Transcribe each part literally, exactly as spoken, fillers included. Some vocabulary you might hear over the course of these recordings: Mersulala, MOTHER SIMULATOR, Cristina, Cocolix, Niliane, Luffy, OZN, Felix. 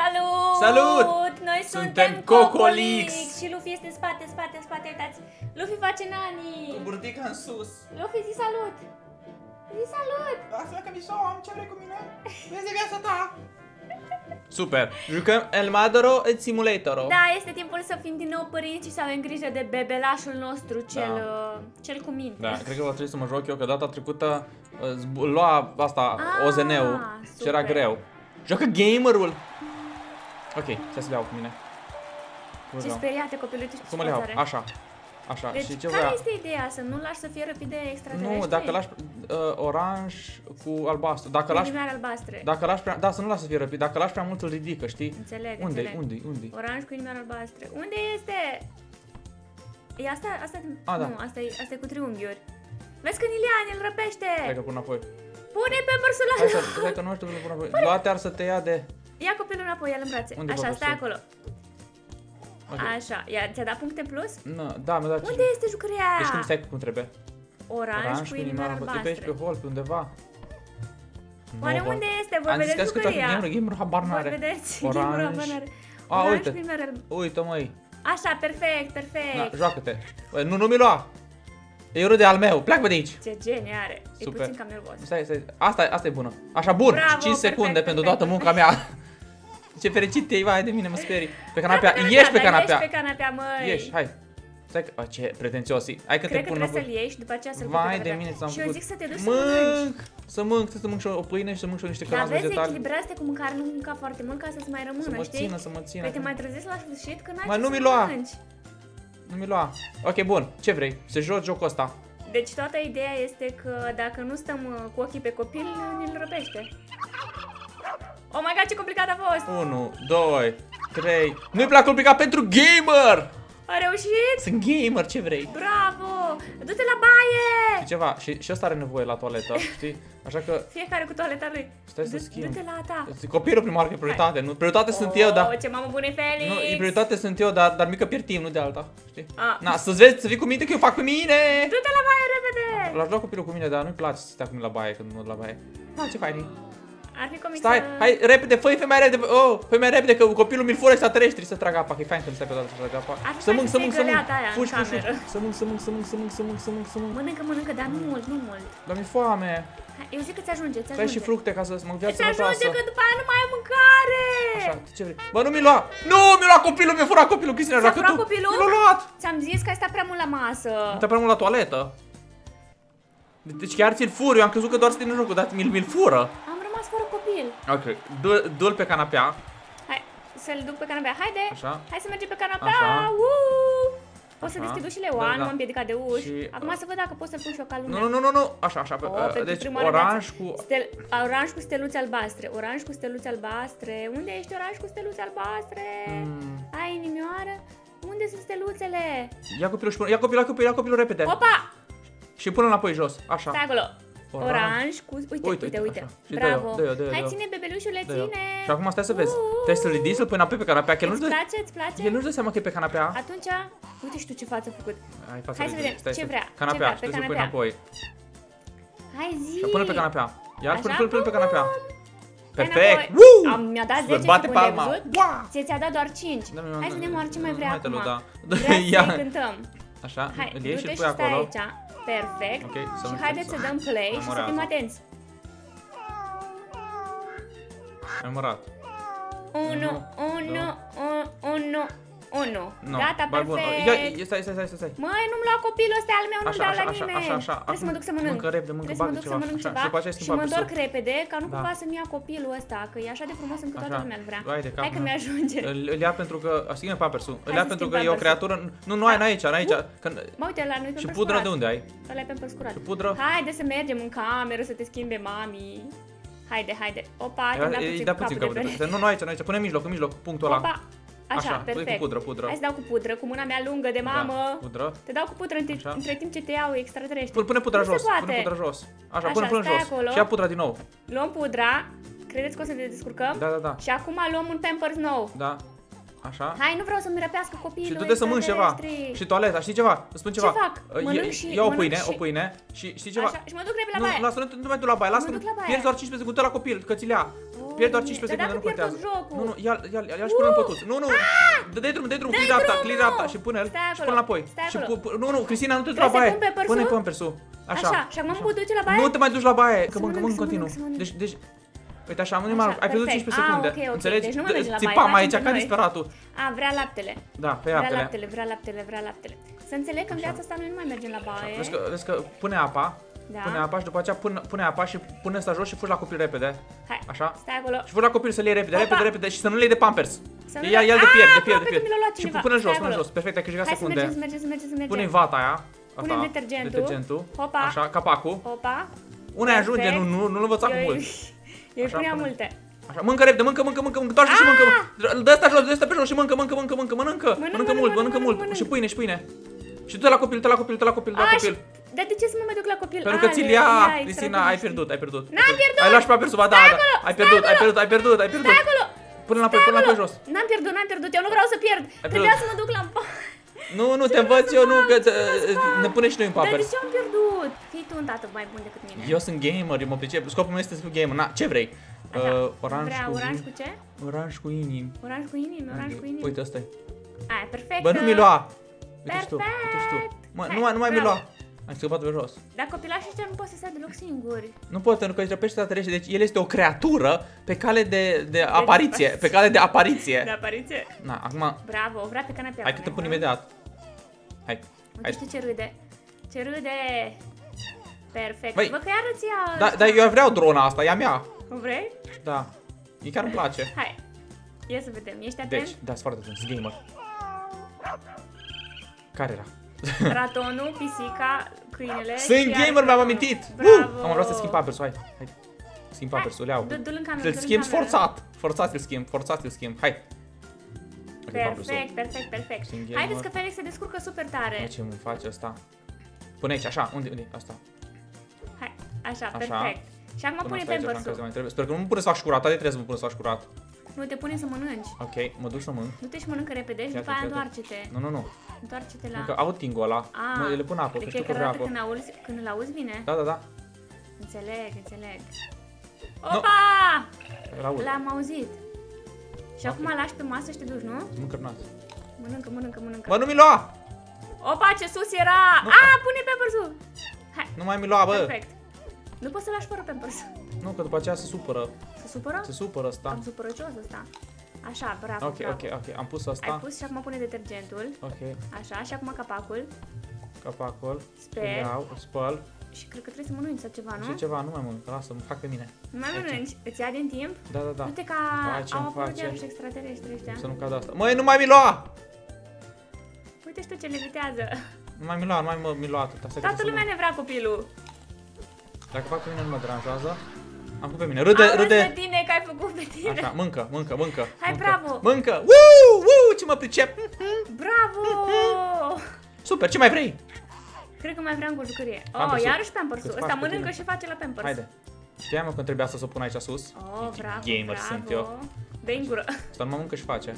Salut! Salut! Noi suntem, suntem Cocolix. Cocolix! Și Luffy este în spate, în spate, în spate, uitați! Luffy face nani! Cu burtica în sus! Luffy, zi salut! Zi salut! Lasă-mă că mișo, am ce vrei cu mine? Vezi de viața ta! Super! Jucăm El Madoro et Simulator-o. Da, este timpul să fim din nou părinți și să avem grijă de bebelașul nostru, cel, da. cel cu minte. Da, cred că va trebui să mă joc eu, că data trecută lua asta, O Z N-ul și era greu. Joacă gamerul! Ok, trebuie să le iau cu mine. Ce speriate copilul, tu știi cum le iau? Așa. Așa. Deci, și ce care vrea... este ideea? Să nu lași să fie răpide extraterestre? Nu, dacă lași uh, oranj cu albastru. Dacă lași, albastre. Dacă lași prea... Da, să nu lași să fie răpid. Dacă lași prea mult, îl ridică, știi? Înțeleg, unde, înțeleg. Unde, unde? Oranj cu inimioare albastre. Unde este? E asta, asta... A, da. Nu, asta e, asta e cu triunghiuri. Vezi că Niliane îl răpește! Hai că pun apoi. Pune pe Mersulala! Hai să, hai că nu știu cum pun apoi. Luate ar să te ia de... Ia copilul înapoi, ia-l în brațe. Unde Așa, stai acolo. Okay. Așa, ți-a dat puncte plus? No, da, mi-a dat. Unde și... este jucăria aia? Deci cum stai cum trebuie? Oranj, Oranj cu inimioare albastre. Pe aici, pe hol, pe undeva. Oare no, unde este? Voi vedeți jucăria? Am zis că gamer, habar n-are. Voi vedeți, gamer, habar n-are. A, uite, uite măi. Așa, perfect, perfect. Da, joacă-te. Nu, nu mi lua. E urât de al meu, pleacă de aici. Ce genie are, e puțin cam nervos. Stai, stai, asta, asta e bună. Așa, bun, bravo, cinci secunde pentru toată munca mea. Ce fericit e, vai de mine, mă sperii. Pe canapea, da, pe canapea, ieși pe canapea. Ieși pe canapea, măi. Ieși, hai. Stai că, oh, ce pretențios e. Hai că Cred te pun că trebuie să-l ieși, după aceea să-l pun pe canapea. Și eu zic să te duci să mănânci. Să mănânc, să mănânc și o pâine și să mănânc și niște cărnați vegetale. Dar vezi, echilibrează-te cu mâncare, nu mânca foarte mult ca să-ți mai rămână, știi? Să mă țină, să mă țină. Păi te mai trezești la sfârșit că n-ai ce să mănânci. Nu mi lua. Ok, bun. Ce vrei? Să joci jocul ăsta. Deci toată ideea este că dacă nu stăm cu ochii pe copil, ne-l răpește. Oh my god, ce complicat a fost! unu, doi, trei... Nu-i plac complicat pentru gamer! A reușit? Sunt gamer, ce vrei? Bravo! Du-te la baie! Și ceva, și, și ăsta are nevoie la toaletă, știi? Așa că... Fiecare cu toaleta lui. Stai să schimb. Du-te la ta. Copilul primar că e prioritate, nu? Prioritate oh, sunt eu, dar... Oh, ce mamă bună e Felix! Nu, prioritate sunt eu, dar, dar mică piertim, nu de alta, știi? Ah. Na, să-ți vezi, să vii cu minte că eu fac cu mine! Du-te la baie repede! L-aș lua copilul cu mine, dar nu-i place să stea cu mine la baie când nu la baie. Ah, ce fain. Ar fi comic. Stai, să... hai, repede, fă-i mai repede, oh, fă mai repede, că copilul mi-l fură extraterestri să tragă apa, că e fain când stai pe toată să tragă apa. Ar fi să mânc, să mânc, să mânc, fugi, fugi, să mânc, să mânc, să mânc, să mânc, să mânc, să mânc, să mânc. Mănâncă, mănâncă, dar nu mult, nu mult. Dar mi-e foame. Hai, eu zic că ți-ajunge, ți-ajunge. Stai și fructe ca să mănânc viața sănătoasă. Ți-ajunge că după aia nu mai ai mâncare. Așa, ce vrei? Bă, nu mi-l lua, nu mi-l lua copilul, mi-a furat copilul, Cristina, joacă tu. Mi-l-a luat. Ți-am zis că ai stat prea mult la masă. Stai prea mult la toaletă. Deci chiar ți-l fur, eu am crezut că doar să termin jocul, dar mi-l fură. Ok, du-l du pe canapea. Hai, să-l duc pe canapea, haide! Așa. Hai să mergem pe canapea! Uuu! Poți să deschid ușile? Oa, da, da. Nu m-am împiedicat de uși. Și, Acum uh... să văd dacă pot să-l pun și eu ca lumea. Nu, nu, nu, nu! Așa, așa, pe, oh, uh, deci oranj cu... Stel... Oranj cu steluțe albastre, oranj cu steluțe albastre. Unde ești oranj cu steluțe albastre? Mm. Ai inimioară? Unde sunt steluțele? Ia copilul și pun... ia copilul, ia copilul, ia copilul repede! Opa! Și pune înapoi jos, așa. Stai acolo! Oranj cu... Uite, uite, uite, uite. Bravo. Dă-i-o, dă-i-o, dă-i-o. Hai, ține bebelușule, ține. Și acum stai să vezi. Trebuie să-l ridici, să-l pui înapoi pe canapea. Îți place, îți place? El nu-și dă seama că e pe canapea. Atunci, uite și tu ce față a făcut. Hai să vedem ce vrea. Canapea, și trebuie să-l pui înapoi. Hai zi. Și-l pune pe canapea. Iar pune-l pune pe canapea. Perfect. Mi-a dat zece secunde. Ți-a dat doar cinci. Hai să vedem oare ce mai vrea acum. Vrea să-i cântăm. Așa, du-te și stai aici. Perfect. Okay, și haideți să dăm play și să fim atenți. Am murat. unu, unu, unu, unu. Gata, perfect. Ia, stai, stai, stai, stai. Măi, nu-mi lua copilul ăsta al meu, nu-mi dau la nimeni. Așa, așa, așa. Trebuie să mă duc să mănânc. Mâncă repede, mănâncă, bagă ceva. Și mă întorc repede, ca nu cumva să-mi ia copilul ăsta, că e așa de frumos încât toată lumea îl vrea. Hai că mi-ajunge. Îl ia pentru că, schimb Pampersul. Îl ia pentru că e o creatură. Nu, nu ai aici, n-ai aici. Mă uite la noi. Și pudră de unde ai? Ăla e Pampers curat. Și pudră. Haide să mergem în cameră să te schimbe mami. Haide, haide. Opa, te dau puțin capul. Nu, nu aici, nu aici. Pune mijloc, mijloc, punctul ăla. Așa, așa, perfect. Cu pudră, pudră. Hai să dau cu pudră, cu mâna mea lungă de mamă. Da, pudră. Te dau cu pudră între, între timp ce te iau extraterestri. Pune pudra jos, pune pudra jos. Așa, pune până jos. Acolo. Și ia pudra din nou. Luăm pudra. Credeți că o să ne descurcăm? Da, da, da. Și acum luăm un Pampers nou. Da. Așa. Hai, nu vreau să-mi răpească copiii. Și du-te să mănânci ceva. Și toaleta, știi ceva? Îți spun ceva. Ce fac? Mănânc și ia o pâine, o pâine și știi ceva? Și mă duc repede la baie. Nu, lasă, nu mai duc la baie, lasă. Pierzi doar cincisprezece secunde la copil, că ți-l ia. Pierd doar cincisprezece secunde, nu contează. Nu, nu, ia, ia, ia, ia și până în pătuț. Nu, nu, dă-i drum, dă-i drum, clear apta, clear apta și până el și până înapoi. Nu, nu, Cristina, nu te duci la baie. Pune-i pe persul. Așa, și acum mă pot duce la baie? Nu te mai duci la baie, că mănânc în continuu. Deci, deci, uite așa, nu-i mai, ai pierdut cincisprezece secunde, înțelegi? Țipam aici, ca disperatul. A, vrea laptele. Da, pe apele. Vrea laptele, vrea laptele, vrea laptele. Să înțeleg că în viața asta noi nu mai mergem la baie. Vezi că pune apa. Da. Pune apa și după aceea pune, pune apa și pune asta jos și fugi la copil repede. Hai, așa? Stai acolo. Și fugi la copil să-l iei repede, Opa. repede, repede și să nu le iei de Pampers. Ia, ia, ia de pierd, de pierd, de pierd. Și pune jos, pune jos. Perfect, ai câștigat secunde. Hai să mergem, să mergem, să mergem. Pune vata aia. Asta, punem detergentul. detergentul. Opa. Așa, capacul. Opa. Una ajunge, nu, nu, nu-l învăța cu mult. Eu îi puneam multe. Așa, mâncă repede, mâncă, mâncă, mâncă, mâncă, doar și mâncă. Dă asta jos, dă asta pe jos și mâncă, mâncă, mâncă, mâncă, mănâncă. Mănâncă mult, mănâncă mult. Și pâine, și pâine. Și tu la copil, tu la copil, tu la copil, la copil. Dar de ce să mă mai duc la copil? Pentru că ți-l ia, Cristina, ai pierdut, ai pierdut. N-am pierdut! Ai luat și pe persoana, da, da, ai pierdut, ai pierdut, ai pierdut, ai pierdut. Stai acolo! Până la pe, până la pe jos. N-am pierdut, n-am pierdut, eu nu vreau să pierd. Trebuia să mă duc la... Nu, nu, te învăț eu, nu, că ne pune și noi în papers. Dar de ce am pierdut? Fii tu un tată mai bun decât mine. Eu sunt gamer, eu mă pricep, scopul meu este să fiu gamer. Na, ce vrei? Oranj cu ce? Oranj cu inimi. Oranj cu inimi, oranj cu inimi. Uite, asta e. Aia, perfect. Bă, nu mi-l lua. Uite-și tu, uite-și tu. Mă, nu mai mi-l lua. Am scăpat pe jos. Dar copilașii ăștia nu pot să stea deloc singuri. Nu pot, pentru că îi trepește extraterestre. Deci el este o creatură pe cale de, de apariție. Pe cale de apariție. De apariție? Na, acum... Bravo, vrea pe canapea. Hai că te pun imediat. Hai. Hai. Știi ce râde. Ce râde. Perfect. Băi, bă, că iarăți ea... Da, dar eu vreau drona asta, ea mea. O vrei? Da. E chiar îmi place. Hai. Ia să vedem. Ești atent? Deci, da, foarte atent. Gamer. Care era? Ratonul, pisica, câinele. Sunt gamer, mi-am amintit! Uh! Am vrut să schimb papers-ul, hai, hai. Schimb papers-ul, le-au. Îl schimb forțat, forțat îl schimb, forțat îl schimb, hai. Perfect, perfect, perfect. Haideți că Felix se descurcă super tare. Ce îmi face asta? Pune aici, așa, unde, unde, asta. Hai, așa, perfect. Și acum pune pampers-ul. Sper că nu mă pune să faci curat, trebuie să mă pune să faci curat. Nu, te pune să mănânci. Ok, mă duc să mănânc. Du-te și mănâncă repede și după aia întoarce-te. Nu, nu, nu. Întoarce-te la... Că outing-ul ăla, le pun apă, că știu că vrea apă. Când auzi, când îl auzi bine? Da, da, da. Înțeleg, înțeleg. Opa! L-am auzit. Și acum lași pe masă și te duci, nu? Mâncă nas. Mănâncă, mănâncă, mănâncă. Bă, nu mi lua! Opa, ce sus era! A, pune pampersul! Hai. Nu mai mi lua, bă! Perfect. Nu poți să lași fără pampersul. Nu, că după aceea se supără. Se supără? Se supără asta. Am supărăcios asta. Așa, bravo, okay, bravo. Ok, ok, am pus asta. Ai pus și acum pune detergentul. Ok. Așa, și acum capacul. Capacul. Sper. Iau, spăl. Și cred că trebuie să mănânci sau ceva, nu? Și ceva, nu mai mănânc, lasă, mă fac pe mine. Nu mai mănânci, îți ia din timp? Da, da, da. Du-te ca au apărut iarăși extraterestri ăștia. Să nu cadă asta. Măi, nu mai mi lua! Uite și tu ce levitează. Nu mai mi lua, nu mai mi lua atât. Toată lumea ne vrea copilul. Dacă fac pe mine nu mă deranjează. Am făcut pe mine. Râde, râde. Am pe tine că ai făcut pe tine. Așa, mâncă, mâncă, mâncă. Hai, mâncă, bravo. Mâncă. Uuu, uuu, ce mă pricep. Bravo. Super, ce mai vrei? Cred că mai vreau în gurjucărie. Oh, iarăși pampersul. Ăsta mănâncă și face la pampers. Haide. Știam că trebuia să o pun aici sus. Oh, bravo, gamer sunt eu. Dă-i în gură. Asta nu mănâncă și face.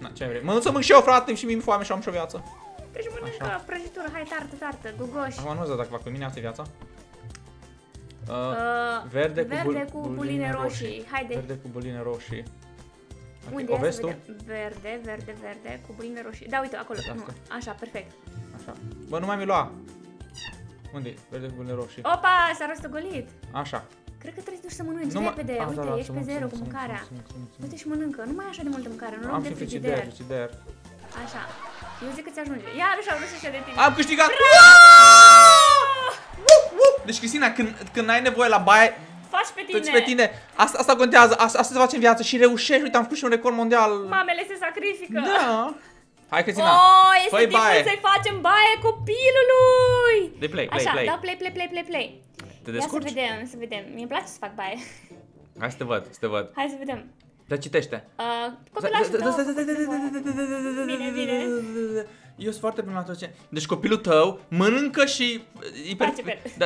Na, ce vrei? Mănânc să mănânc și eu, frate, și mi-e foame și am și o viață. Deci mănâncă prăjitură, hai, tartă, tartă, gogoși. Acum nu știu dacă fac pe mine, asta e viața. Uh, uh, verde, verde cu, bul cu buline roșii. roșii. Haide. Verde cu buline roșii. Okay. Unde o vezi tu? Verde, verde, verde cu buline roșii. Da, uite, acolo. Nu. Așa, perfect. Așa. Bă, nu mai mi lua. Unde e? Verde cu buline roșii. Opa, s-a rostogolit. Așa. Cred că trebuie să duci să mănânci nu repede. A, uite, da, da, ești pe zero cu mâncarea. Uite și mănâncă. Nu mai așa de multă mâncare. Nu am și frigider. frigider. Așa. Eu zic că ți ajunge. Iarăși au vrut să-și ia de tine. Am câștigat! Deci, Cristina, când, când ai nevoie la baie, faci pe tine. Pe tine. Asta, asta contează, asta, asta se face în viață și reușești. Uite, am făcut și un record mondial. Mamele se sacrifică. Da. Hai, Cristina. Oh, este timpul să-i facem baie copilului. De play, play, Așa, play. dau play, play, play, play, play. Te descurci? Ia să vedem, să vedem. Mi-e place să fac baie. Hai să te văd, să te văd. Hai să vedem. Dar citește. Copilașul tău. Bine, bine. Eu sunt foarte bun la tot ce... Deci copilul tău mănâncă și...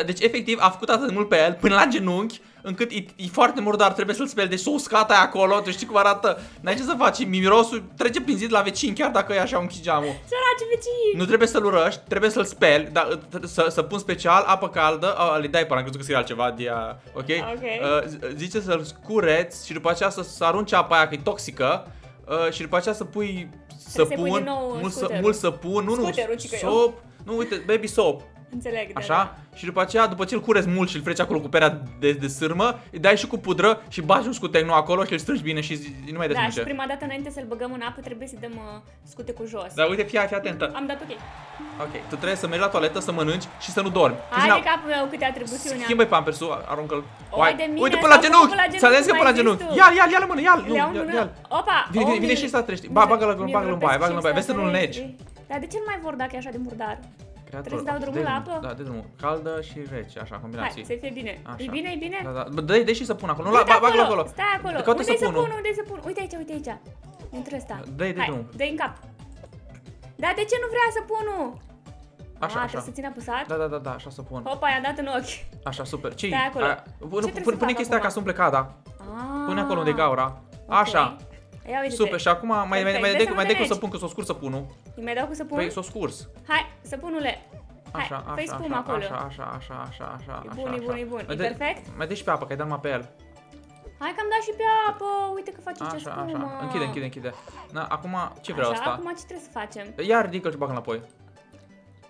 Deci efectiv a făcut atât de mult pe el până la genunchi încât e, e foarte murdar, trebuie să-l speli, deci s-o uscat aia acolo, tu știi cum arată, n-ai ce să faci, mirosul trece prin zid la vecin, chiar dacă e așa un geamul. Săraci vecini! Nu trebuie să-l urăști, trebuie să-l speli, da, să, să pun special apă caldă, a, le dai până, am crezut că scrie altceva, dia, ok? okay. Uh, zice să-l scureți și după aceea să, să arunci apa aia, că e toxică, uh, și după aceea să pui săpun, mult, să, mult săpun, nu, nu, soap, nu, uite, baby soap. Înțeleg, așa? Da, da. Și după aceea, după ce îl cureți mult și îl freci acolo cu perea de, de sârmă, îi dai și cu pudră și bagi un scutec nou acolo și îl strângi bine și nu mai desmunge. Da, și prima dată înainte să-l băgăm în apă trebuie să-i dăm uh, scute cu jos. Da, uite, fii, fii atentă. Am dat ok. Ok, tu trebuie să mergi la toaletă, să mănânci și să nu dormi. Hai de capul meu câte atribuțiuni. Schimba-i pampersul, aruncă-l. Uite până la genunchi. Să ales că până la genunchi. Ia, ia, ia la mână, ia. Opa! Vine, vine și să trești. Ba, bagă-l, bagă-l în baie, bagă-l în baie. Vezi să nu-l negi. Dar de ce nu mai vor dacă e așa de murdar? Trebuie să dau drumul la apă? Da, de drumul. Caldă și rece, așa, combinații. Hai, să fie bine. Așa. E bine, e bine? Da, da. Dă-i, dă-i și să pun acolo. Nu, bag acolo. acolo. Stai acolo. Unde-i să pun, unde-i să pun? Uite aici, uite aici. Intră ăsta. Dă-i de drumul. Dă-i în cap. Dar de ce nu vrea să pun? Așa, a, așa. Trebuie să țin apăsat? Da, da, da, da, așa să pun. Opa, i-a dat în ochi. Așa, super. Ce-i? Stai acolo. Pune chestia ca să umple cada. Pune acolo unde-i gaura. Așa. Super, și acum mai dai cu săpun, că s-o scurs săpunul. Mai dau cu săpun? Păi s-o scurs. Hai, săpunule. Așa, hai, așa, așa, acolo. așa, așa, așa, așa, așa, e bun, așa, e bun, e bun, e perfect? Mai dai și pe apă, că ai dat numai pe el. Hai că am dat și pe apă, uite că face ce spumă. Așa, închide, închide, închide. Na, acum ce vreau asta? Acum ce trebuie să facem? Ia ridică-l și bagă înapoi.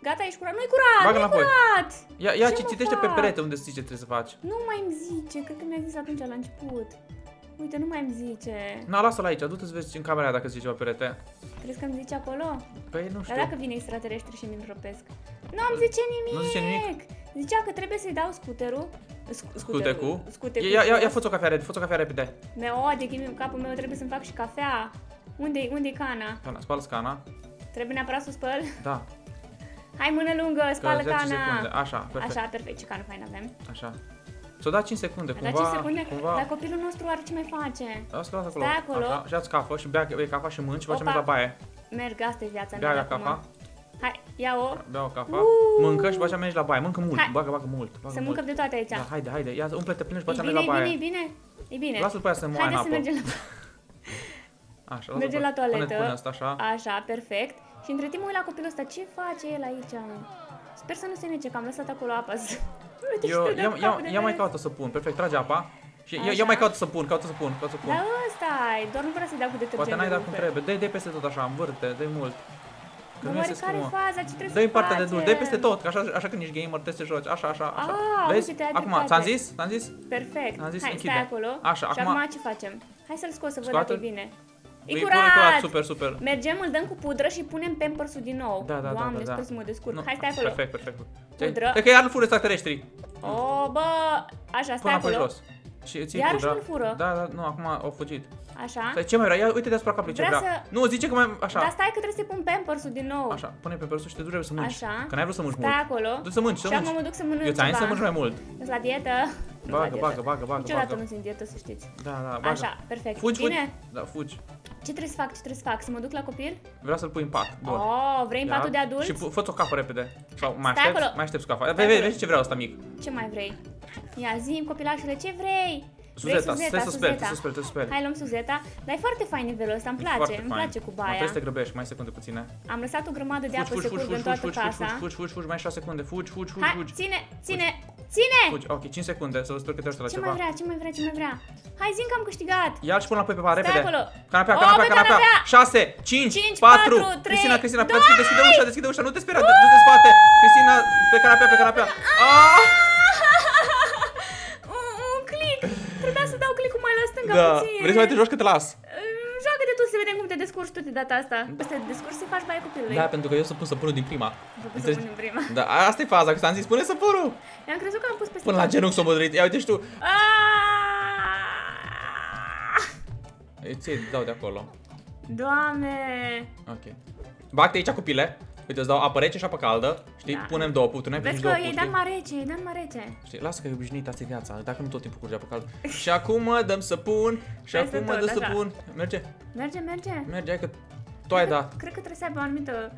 Gata, ești curat? Nu-i curat, nu-i curat! Ia, ia, citește pe perete unde zice ce trebuie să faci. Nu mai îmi zice, cred că mi-a zis atunci la început. Uite, nu mai îmi zice. Na, lasă-l aici, du-te să vezi în camera aia dacă zice ceva perete. Crezi că îmi zice acolo? Păi nu știu. Dar dacă vine extraterestri și mi-l ropesc? Nu am zice nimic! Nu zice nimic? Zicea că trebuie să-i dau scuterul. Scuterul? Scuterul. Ia, fă-ți o cafea repede, fă-ți o cafea repede. O, de chimie, capul meu trebuie să-mi fac și cafea. Unde-i, unde-i cana? Cana, spală-ți cana. Trebuie neapărat să o spăl? Da. Hai, mână lungă, spală cana. Așa, perfect. Așa, perfect, ce cană faină avem. Așa. S-o dat cinci secunde, cumva, da, cinci secunde, cumva... Dar copilul nostru are ce mai face? Lasă-l acolo. Stai acolo. Așa, și-ați cafă și bea cafă și mânci și facem la baie. Merg, asta e viața mea. Bea cafă. Hai, ia-o. Bea o cafă. Mâncă și facem mergi la baie. Mâncă mult, bagă, bagă mult. Să mâncăm de toate aici. Da, haide, haide. Ia, umple-te plin și facem mergi la baie. E bine, e bine, e bine. Lasă-l pe aia să moare în apă. Haide să mergem la baie. Mergem la toaletă. Așa, perfect. Și între timp, ui la copilul ăsta, ce face el aici? Sper să nu se nece, că am lăsat acolo apă. Eu, eu, eu, eu mai caută să pun, perfect, trage apa. Și eu, eu mai caută să pun, caută să pun, caută să pun. Da, ăsta-i, doar nu vreau să-i dau cu detergent. Poate n-ai dat cum trebuie, dă-i, dă-i peste tot așa, învârte, dă-i mult. Că nu se scumă. Dă-i în partea de dulce, dă-i peste tot, că așa, așa când ești gamer, te să joci, așa, așa, așa. A, vezi? Acum, ți-am zis? Ți-am zis? Perfect. Am zis, hai, închide. Stai acolo. Așa, acum... Și acum ce facem? Hai să-l scot să văd dacă e bine. E curat. E curat, super, super. Mergem, îl dăm cu pudră și punem pampersul din nou. Da, da, Doamne, da, da, da. Mă descurc. No, hai, stai acolo. Perfect, perfect. Pudră. Cred că iar îl fură extraterestrii. O, bă, așa, stai acolo. Jos. Și ții iar pudra. Iar îl fură. Da, da, nu, acum au fugit. Așa. Stai, ce mai vrea? Ia, uite deasupra capului ce vrea. Să... Nu, zice că mai așa. Dar stai că trebuie să pun pampersul din nou. Așa, pune pampersul și te duci să mănânci. Așa. Că n-ai vrut să mănânci mult. Stai acolo. Du-te să mănânci, să mănânci. Și acum mă duc să mănânc. Eu ți-am zis să mănânci mai mult. Ești la dietă. Bagă, bagă, bagă, bagă. Niciodată nu sunt dietă, să știți. Da, da, bagă. Așa, perfect. Fugi, fugi. Da, fugi. Ce trebuie să fac? Ce trebuie să fac? Să mă duc la copil? Vreau să-l pui în pat. Bun. Oh, vrei în patul de adult? Și fă-ți o cafă repede. Sau mai aștepți? Mai aștepți cafa. Vezi, vezi ce vreau asta mic. Ce mai vrei? Ia, zi-mi, copilașule, ce vrei? Suzeta, stai să speli, să speli, să speli. Hai, luăm Suzeta. Dar e foarte fain nivelul ăsta, îmi place, îmi place cu baia. Trebuie să te grăbești, mai secunde puține. Am lăsat o grămadă de apă să curgă în toată casa. Fugi, fugi, fugi, mai șase secunde. Fugi, fugi, fugi, fugi. Ține, ține. Ține! Fugi. Ok, cinci secunde, să vă spun că te aștept la ceva. Ce mai vrea, ce mai vrea, ce mai vrea? Hai, zi că am câștigat! Ia-l și pun înapoi pe pa, repede! Stai acolo! Canapea, canapea, canapea! șase, cinci, patru, trei, doi, Cristina, Cristina, deschide ușa, deschide ușa, nu te speria, du-te în spate! Cristina, pe canapea, pe canapea! Un click! Trebuia să dau click-ul mai la stânga puțin! Vrei să mai te joci că te las? Joacă-te tu, să vedem cum te descurci tu de data asta. Peste descurci să faci baie copilului. Da, pentru că eu să pun săpunul din prima. Să pun din prima. Da, asta e faza, că ți-am zis, pune săpunul. I-am crezut că am pus peste. Până la genunchi s-o mădărit. Ia uite și tu. Ți-i dau de acolo. Doamne. Ok. Bag-te aici, copile. Uite, îți dau apă rece și apă caldă. Știi? Punem două puturi. Vezi că e dat mai rece, e dat mai rece. Știi? Lasă că e obișnuit, asta e viața. Dacă nu tot timpul curge apă caldă. Și acum dăm săpun. Și acum dăm săpun. Merge? Merge, merge. Merge, hai că tu ai dat. Cred că trebuie să aibă o anumită...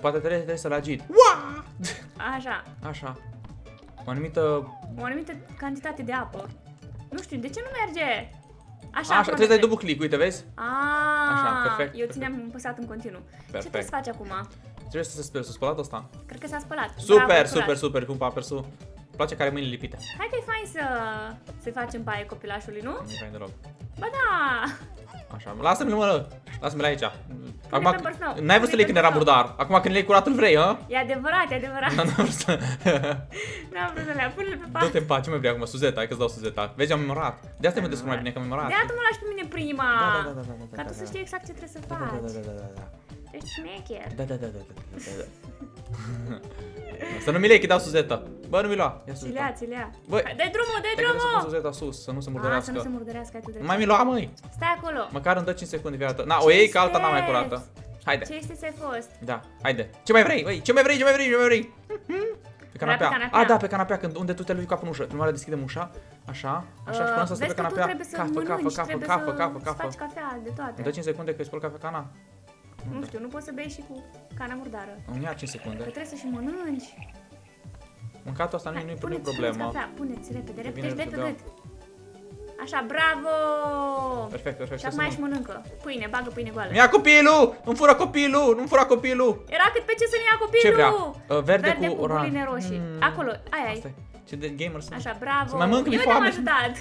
Poate trebuie să-l agit. Așa. Așa. O anumită... O anumită cantitate de apă. Nu știu, de ce nu merge? Așa, așa trebuie să dai double click, uite, vezi? Aaaa, așa, perfect. Eu țineam păsat în continuu. Perfect. Ce trebuie să faci acum? Trebuie să se speli, s-a spălat asta? Cred că s-a spălat. Super, bravo, super, super, cum papersul. Îmi place care mâinile lipite. Hai că e fain să, să facem baie copilașului, nu? Nu e fain deloc. Ba da! Așa, lasă-mi-l, mă, lasă-mi-l aici. N-ai vrut să le iei când era murdar. Acum când le iei curat, îl vrei, hă? E adevărat, e adevărat. N-am vrut să... N-am vrut să le-am, pune-l pe pat. Du-te în pace, ce mai vrei acum, Suzeta, hai că-ți dau Suzeta. Vezi, am memorat. De asta mă descurc mai bine, că am memorat. De asta mă lași pe mine prima. Ca tu să știi exact ce trebuie să faci. Ești șmecher. Da, da, da, da, da. Să nu mi le iei, că dau Suzeta. Bă, nu mi lua. Ia Suzeta. Ți-le ia, ți-le ia. Bă, dai drumul, dai drumul. Suzeta sus, să nu se murdărească. A, să nu se murdărească atât de mult. Mai mi lua, măi. Stai acolo. Măcar îmi dă cinci secunde viața. Na, o iei că alta n-am mai curată. Haide. Ce este să-i fost? Da, haide. Ce mai vrei? Băi, ce mai vrei? Ce mai vrei? Ce mai vrei? Pe canapea. Pe canapea. A, da, pe canapea, când unde tu te lui capul în ușă. Prima oară deschidem ușa. Așa. Așa, și până să stai pe canapea. Cafă, cafă, cafă, cafă, cafă, cafă. Faci cafea de toate. Îmi dă cinci secunde că îți spăl cafea. Nu știu, nu poți să bei și cu cana murdară. Nu ia cinci secunde. Că trebuie să și mănânci. Mâncatul asta nu-i problema. Puneți cafea, puneți repede, repede, repede pe gât. Așa, bravo! Perfect, perfect. Și acum mai și mănâncă. Pâine, bagă pâine goală. Mi-a copilul! Îmi fură copilul! Nu-mi fura copilul! Era cât pe ce să-mi ia copilul! Ce vrea? Verde cu buline roșii. Acolo, aia ai. Ce de gamer sunt. Așa, bravo! Mai mănânc, mi-e foame.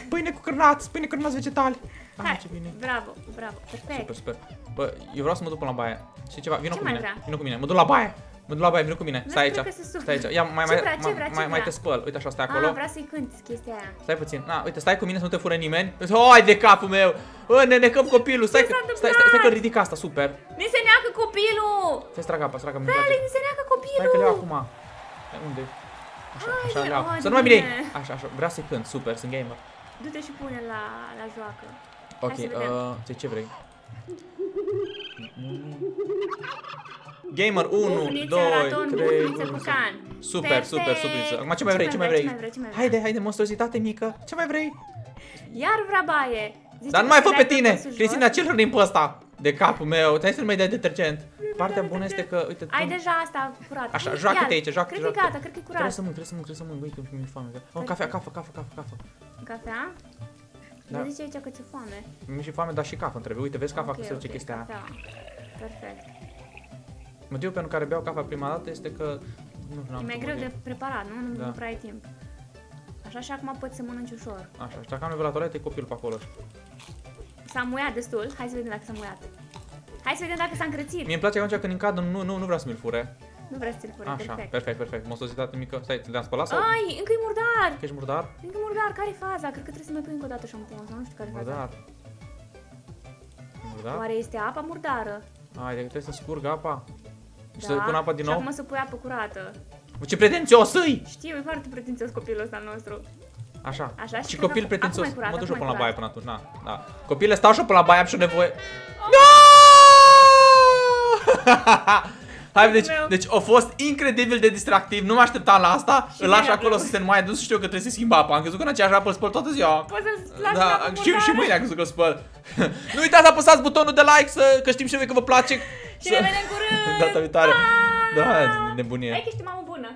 Pâine cu cârnați, pâine cu cârnați vegetali. Hai, ce bine. Bravo, bravo, perfect. Super, super. Bă, eu vreau să mă duc până la baie. Știi ceva? Vino cu mine. Vino cu mine. Mă duc la baie. Mă duc la baie, vino cu mine. Stai aici. Stai aici. Ia mai mai mai te spăl. Uite așa, stai acolo. Ah, vreau să-i cânt chestia aia. Stai puțin. Na, uite, stai cu mine să nu te fure nimeni. Hai de capul meu. Bă, ne necăm copilul. Stai, stai, stai că ridic asta, super. Ni se neacă copilul. Stai stragă apa, stragă mi. Felix, ni se neacă copilul. Hai că leu acum. Unde? Așa, așa. Să nu mai bine. Așa, așa. Vreau să-i cânt, super, sunt gamer. Du-te și pune la la joacă. Ok, ce ce vrei? Gamer unu, doi, trei, super, super, super. Acum ce mai vrei? Ce mai vrei? Haide, haide, monstruozitate mică. Ce mai vrei? Iar vrea baie. Dar nu mai fă pe tine. Cristina, ce rânim pe ăsta? De capul meu. Trebuie să nu mai dai detergent. Partea bună este că, uite, ai deja asta curată. Așa, joacă-te aici, joacă. Cred că e gata, cred că e curat. Trebuie să mânc, trebuie să mânc, trebuie să mânc, uite, mi-e foame. O cafea, cafă, cafă, cafă, cafă. Cafea? Da. Zice aici că ți-e foame. Mi-e și foame, dar și cafă îmi trebuie. Uite, vezi cafă, okay, că se duce okay, chestia aia. Perfect. Motivul pentru care beau cafea prima dată este că nu știu, e mai greu de preparat, nu? Da. Nu prea ai timp. Așa și acum poți să mănânci ușor. Așa, și dacă am nevoie la toaletă, e copilul pe acolo. S-a muiat destul, hai să vedem dacă s-a muiat. Hai să vedem dacă s-a încrețit. Mie îmi place atunci când încad, nu, nu, nu vreau să mi-l fure. Nu vreau să-l fure, perfect. Așa, perfect, perfect. Monstruozitate mică. Stai, le-am spălat sau? Ai, încă e murdar! Ești murdar? Încă e murdar, care e faza? Cred că trebuie să mai pui încă o dată șamponul, sau nu știu care e faza. Murdar. Murdar? Oare este apa murdară? Hai, de trebuie să scurgă apa. Da. Și să pun apa din nou? Și acum să pui apă curată. Ce pretențios îi! Știu, e foarte pretențios copilul ăsta nostru. Așa. Așa și copil pretențios. Mă duc și până la baie până atunci. Na, da. Copile, stau și până la baie, am și nevoie. Hai, deci, deci a fost incredibil de distractiv, nu mă așteptam la asta. Și îl lași acolo să se mai adus și știu că trebuie să schimb apa. Am crezut că în aceeași apă îl spăl toată ziua. Da, și, și mâine am crezut că îl spăl. Nu uitați să apăsați butonul de like, să, că știm și noi că vă place. Și să... ne vedem curând! Data viitoare! Da, nebunie! Hai că ești mamă bună!